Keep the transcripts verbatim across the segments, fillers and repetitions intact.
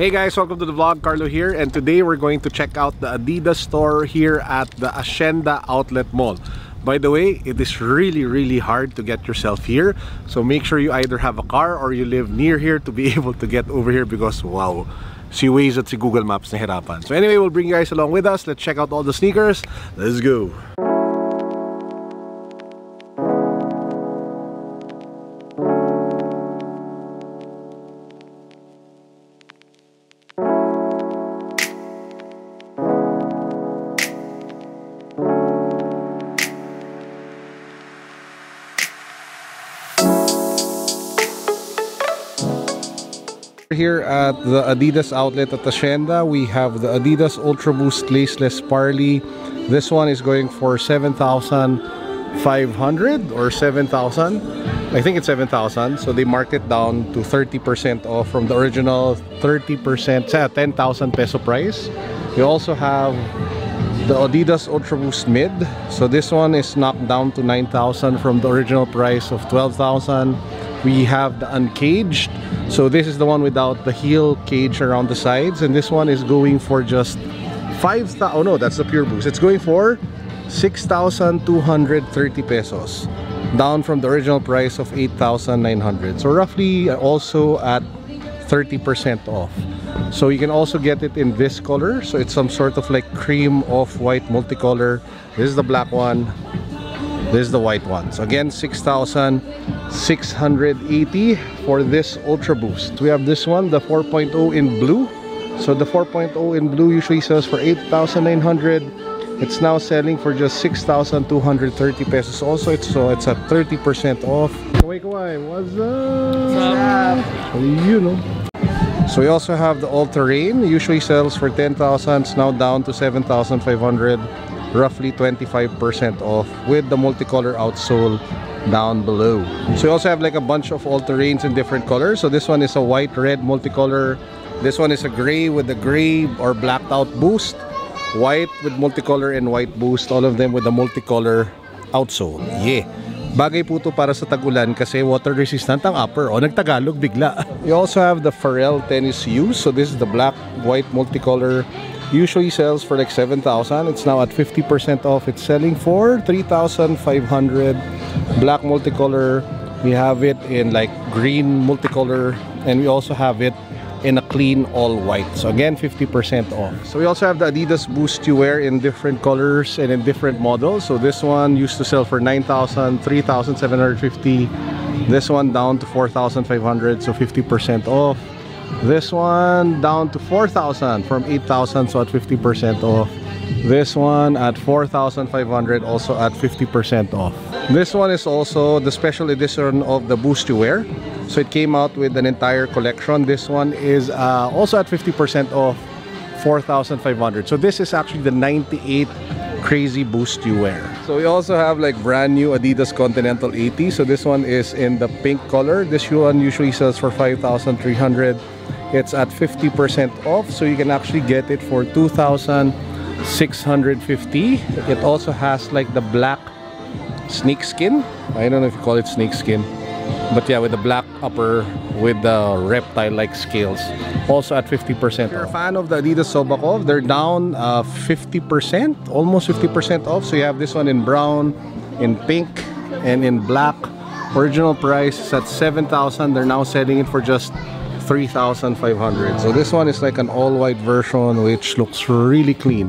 Hey guys, welcome to the vlog. Carlo here, and today we're going to check out the Adidas store here at the Acienda Outlet Mall. By the way, it is really really hard to get yourself here, so make sure you either have a car or you live near here to be able to get over here because wow, si Waze at si Google Maps nahirapan. So anyway, we'll bring you guys along with us. Let's check out all the sneakers. Let's go. Here at the Adidas outlet at Acienda, we have the Adidas Ultra Boost Laceless Parley. This one is going for seven thousand five hundred or seven thousand. I think it's seven thousand. So they marked it down to thirty percent off from the original thirty percent, uh, ten thousand peso price. We also have the Adidas Ultra Boost Mid. So this one is knocked down to nine thousand from the original price of twelve thousand. We have the Uncaged, so this is the one without the heel cage around the sides, and this one is going for just five thousand. Oh no, that's the Pure Boost. It's going for six thousand two hundred thirty pesos, down from the original price of eight thousand nine hundred. So roughly also at thirty percent off. So you can also get it in this color, so it's some sort of like cream off-white multicolor. This is the black one. This is the white one. So again, six thousand six hundred eighty for this Ultra Boost. We have this one, the four point oh in blue. So the four point oh in blue usually sells for eight thousand nine hundred. It's now selling for just six thousand two hundred thirty pesos also. It's, so it's at thirty percent off. What's up? You know. So we also have the All-Terrain. Usually sells for ten thousand. It's now down to seven thousand five hundred. Roughly twenty-five percent off with the multicolor outsole down below. So you also have like a bunch of all-terrains in different colors. So this one is a white, red, multicolor. This one is a gray with the gray or blacked out boost. White with multicolor and white boost. All of them with the multicolor outsole. Yeah. Bagay po to para sa tagulan kasi water resistant ang upper. O, nagtagalog bigla. You also have the Pharrell Tennis Shoes. So this is the black, white, multicolor. Usually sells for like seven thousand. It's now at fifty percent off. It's selling for three thousand five hundred. Black multicolor. We have it in like green multicolor. And we also have it in a clean all white. So again, fifty percent off. So we also have the Adidas Boost You Wear in different colors and in different models. So this one used to sell for nine thousand, three thousand seven hundred fifty. This one down to four thousand five hundred. So fifty percent off. This one down to four thousand from eight thousand, so at fifty percent off. This one at four thousand five hundred, also at fifty percent off. This one is also the special edition of the Boost You Wear. So it came out with an entire collection. This one is uh, also at fifty percent off, four thousand five hundred. So this is actually the ninety-eight Crazy Boost You Wear. So we also have like brand new Adidas Continental eighty. So this one is in the pink color. This one usually sells for five thousand three hundred. It's at fifty percent off, so you can actually get it for two thousand six hundred fifty. It also has like the black snake skin. I don't know if you call it snake skin, but yeah, with the black upper with the reptile-like scales. Also at fifty percent off. If you're a fan of the Adidas Sobakov, they're down uh, fifty percent, almost fifty percent off. So you have this one in brown, in pink, and in black. Original price is at seven thousand. They're now selling it for just three thousand five hundred. So this one is like an all-white version which looks really clean.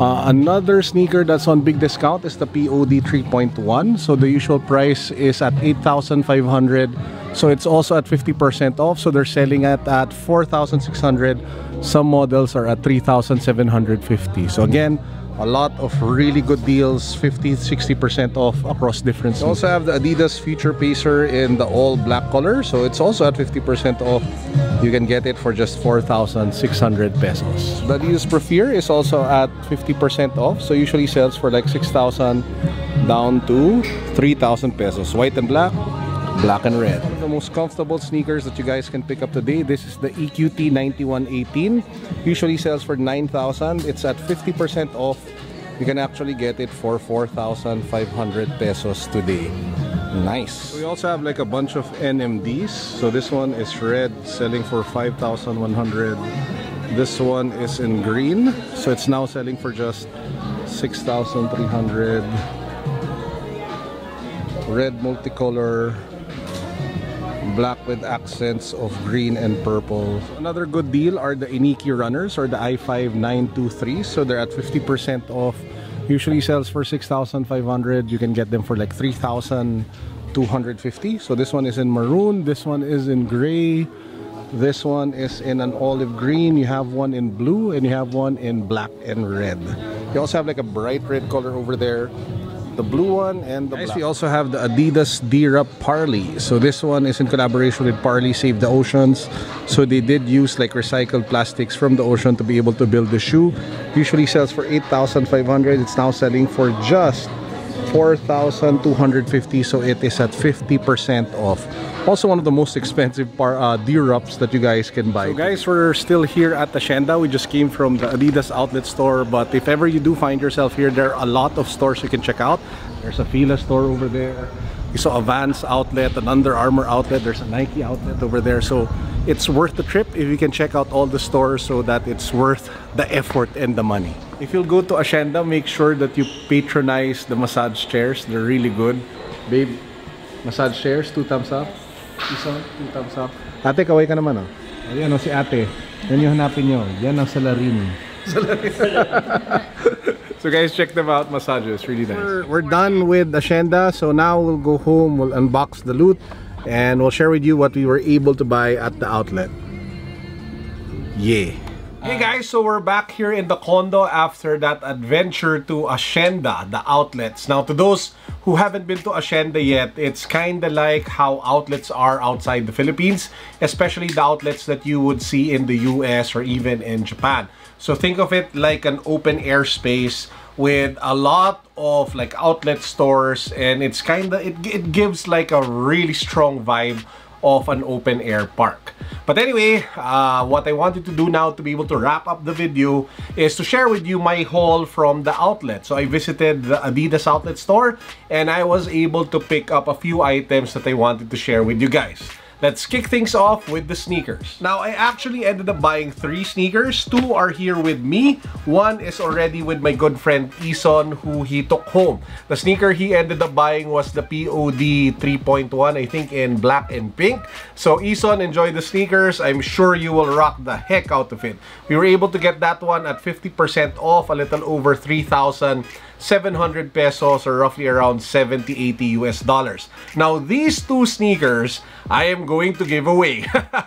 Uh, another sneaker that's on big discount is the P O D three point one. So the usual price is at eight thousand five hundred. So it's also at fifty percent off. So they're selling at, at four thousand six hundred. Some models are at three thousand seven hundred fifty. So again, a lot of really good deals, fifty, sixty percent off across different sneakers. We also have the Adidas Future Pacer in the all black color. So it's also at fifty percent off. You can get it for just four thousand six hundred pesos. The Adidas Profeer is also at fifty percent off. So usually sells for like six thousand down to three thousand pesos. White and black, black and red. One of the most comfortable sneakers that you guys can pick up today. This is the E Q T ninety-one eighteen. Usually sells for nine thousand. It's at fifty percent off. You can actually get it for four thousand five hundred pesos today. Nice. We also have like a bunch of N M Ds. So this one is red, selling for five thousand one hundred. This one is in green, so it's now selling for just six thousand three hundred. Red multicolor, black with accents of green and purple. Another good deal are the Iniki runners, or the i five nine two three. So they're at fifty percent off. Usually sells for six thousand five hundred. You can get them for like three thousand two hundred fifty. So this one is in maroon, this one is in gray, this one is in an olive green, you have one in blue, and you have one in black and red. You also have like a bright red color over there, the blue one and the nice black. We also have the Adidas D-Rup Parley. So this one is in collaboration with Parley Save the Oceans. So they did use like recycled plastics from the ocean to be able to build the shoe. Usually sells for eight thousand five hundred. It's now selling for just four thousand two hundred fifty. So it is at fifty percent off. Also one of the most expensive par uh, D-Rups that you guys can buy. So guys, we're still here at Acienda. We just came from the Adidas outlet store, but if ever you do find yourself here, there are a lot of stores you can check out. There's a Fila store over there. We saw a Vans outlet, an Under Armour outlet. There's a Nike outlet over there. So it's worth the trip if you can check out all the stores, so that it's worth the effort and the money. If you'll go to Acienda, make sure that you patronize the massage chairs. They're really good. Babe, massage chairs, two thumbs up. Ison, two thumbs up. Ate, kaway ka naman, oh. Ayan, oh, si ate. Yan yung hanapin nyo. Yan ang salarin. So guys, check them out. Massages, really nice. We're, we're done with Acienda. So now we'll go home, we'll unbox the loot, and we'll share with you what we were able to buy at the outlet. Yeah. Hey guys, so we're back here in the condo after that adventure to Acienda, the outlets. Now to those who haven't been to Acienda yet, it's kind of like how outlets are outside the Philippines, especially the outlets that you would see in the U S or even in Japan. So think of it like an open air space with a lot of like outlet stores, and it's kind of, it, it gives like a really strong vibe of an open air park. But anyway, uh, what I wanted to do now to be able to wrap up the video is to share with you my haul from the outlet. So I visited the Adidas outlet store and I was able to pick up a few items that I wanted to share with you guys. Let's kick things off with the sneakers. Now, I actually ended up buying three sneakers. Two are here with me. One is already with my good friend Ison, who he took home. The sneaker he ended up buying was the P O D three point one, I think in black and pink. So Ison, enjoy the sneakers. I'm sure you will rock the heck out of it. We were able to get that one at fifty percent off, a little over three thousand seven hundred pesos, or roughly around seventy eighty U S dollars. Now these two sneakers I am going to give away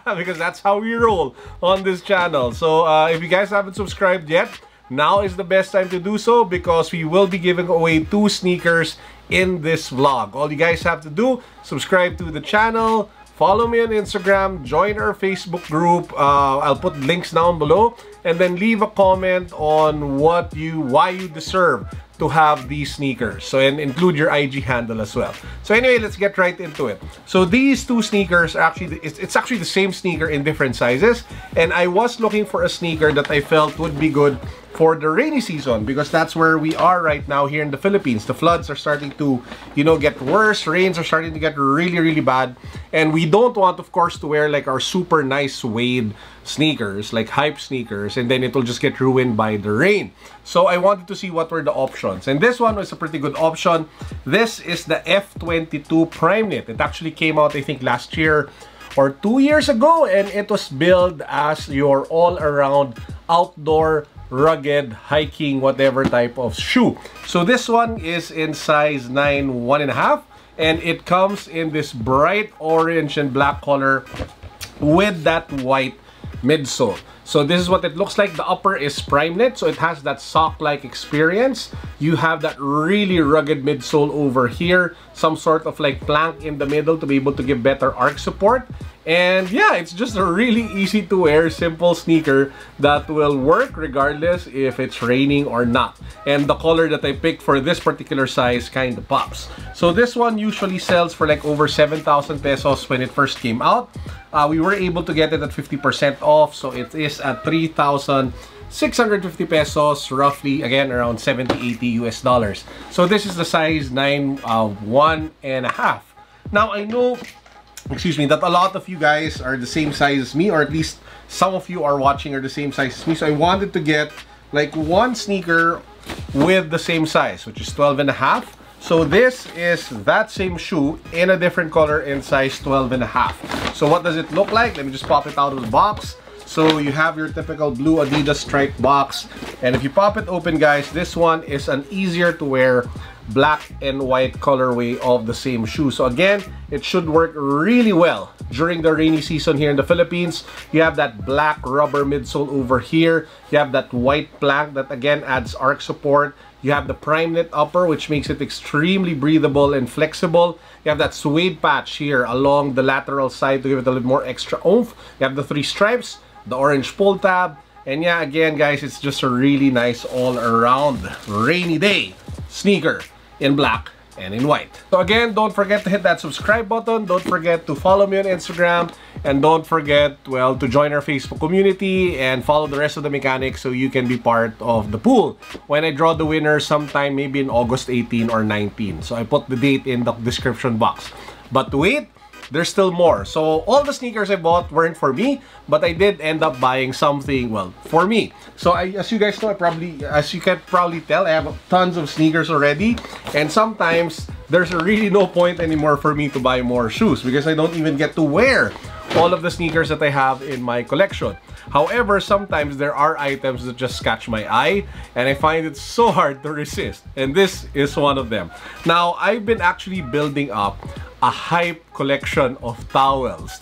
because that's how we roll on this channel. So uh, if you guys haven't subscribed yet, now is the best time to do so, because we will be giving away two sneakers in this vlog. All you guys have to do, subscribe to the channel, follow me on Instagram, join our Facebook group, uh, I'll put links down below, and then leave a comment on what you why you deserve to have these sneakers. So, and include your I G handle as well. So anyway, let's get right into it. So these two sneakers are actually, it's, it's actually the same sneaker in different sizes, and I was looking for a sneaker that I felt would be good for the rainy season, because that's where we are right now here in the Philippines. The floods are starting to, you know, get worse. Rains are starting to get really, really bad, and we don't want, of course, to wear like our super nice suede sneakers, like hype sneakers, and then it'll just get ruined by the rain. So I wanted to see what were the options, and this one was a pretty good option. This is the F twenty-two Prime Knit. It actually came out, I think, last year or two years ago, and it was billed as your all-around outdoor rugged hiking whatever type of shoe. So this one is in size nine one and a half, and it comes in this bright orange and black color with that white midsole. So this is what it looks like. The upper is prime knit, so it has that sock-like experience. You have that really rugged midsole over here, some sort of like plank in the middle to be able to give better arc support. And yeah, it's just a really easy to wear, simple sneaker that will work regardless if it's raining or not. And the color that I picked for this particular size kind of pops. So this one usually sells for like over seven thousand pesos when it first came out. Uh, we were able to get it at fifty percent off, so it is at three thousand six hundred fifty pesos, roughly again around seventy eighty U S dollars. So this is the size nine uh, one and a half. Now, I know, excuse me, that a lot of you guys are the same size as me, or at least some of you are watching are the same size as me. So I wanted to get like one sneaker with the same size, which is twelve and a half. So this is that same shoe in a different color in size twelve and a half. So what does it look like? Let me just pop it out of the box. So you have your typical blue Adidas striped box. And if you pop it open, guys, this one is an easier to wear black and white colorway of the same shoe. So again, it should work really well during the rainy season here in the Philippines. You have that black rubber midsole over here. You have that white plank that again adds arch support. You have the prime knit upper, which makes it extremely breathable and flexible. You have that suede patch here along the lateral side to give it a little more extra oomph. You have the three stripes, the orange pull tab, and yeah, again, guys, it's just a really nice all-around rainy day sneaker in black and in white. So again, don't forget to hit that subscribe button. Don't forget to follow me on Instagram. And don't forget, well, to join our Facebook community and follow the rest of the mechanics so you can be part of the pool when I draw the winner sometime maybe in August eighteen or nineteen. So I put the date in the description box. But wait, there's still more. So all the sneakers I bought weren't for me, but I did end up buying something, well, for me. So I, as you guys know, I probably, as you can probably tell, I have tons of sneakers already. And sometimes there's really no point anymore for me to buy more shoes because I don't even get to wear all of the sneakers that I have in my collection. However, sometimes there are items that just catch my eye and I find it so hard to resist. And this is one of them. Now, I've been actually building up a hype collection of towels.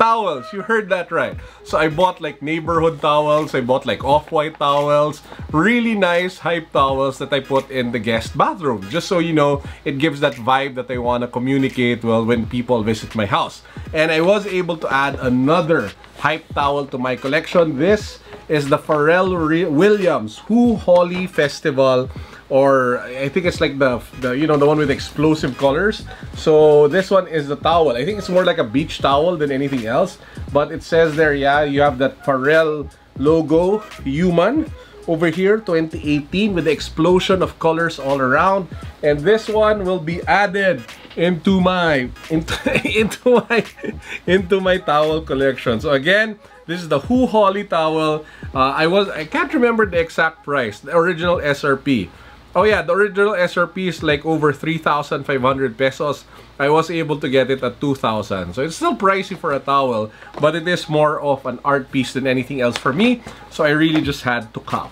Towels, you heard that right. So I bought like neighborhood towels, I bought like off-white towels, really nice hype towels that I put in the guest bathroom. Just so you know, it gives that vibe that I want to communicate, well, when people visit my house. And I was able to add another hype towel to my collection. This is the Pharrell Williams Hu Holly Festival, or I think it's like the, the, you know, the one with explosive colors. So this one is the towel. I think it's more like a beach towel than anything else. But it says there, yeah, you have that Pharrell logo, human, over here, twenty eighteen, with the explosion of colors all around. And this one will be added into my, into, into my, into my towel collection. So again, this is the Hu Holly towel. Uh, I was, I can't remember the exact price, the original S R P. Oh yeah, the original S R P is like over three thousand five hundred pesos. I was able to get it at two thousand. So it's still pricey for a towel, but it is more of an art piece than anything else for me. So I really just had to cop.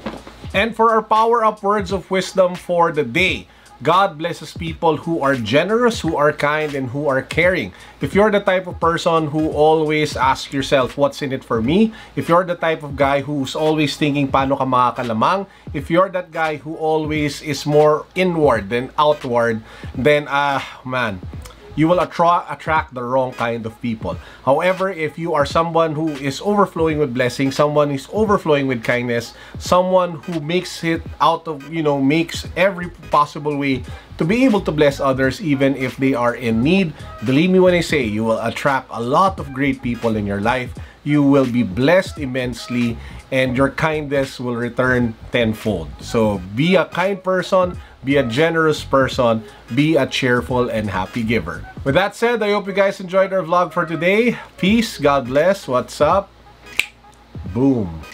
And for our power-up words of wisdom for the day, God blesses people who are generous, who are kind, and who are caring. If you're the type of person who always asks yourself, what's in it for me? If you're the type of guy who's always thinking, paano ka makakalamang? If you're that guy who always is more inward than outward, then, ah, uh, man, you will attra attract the wrong kind of people. However, if you are someone who is overflowing with blessings, someone who's overflowing with kindness, someone who makes it out of, you know, makes every possible way to be able to bless others even if they are in need, believe me when I say you will attract a lot of great people in your life. You will be blessed immensely and your kindness will return tenfold. So be a kind person, be a generous person, be a cheerful and happy giver. With that said, I hope you guys enjoyed our vlog for today. Peace, God bless, what's up, boom.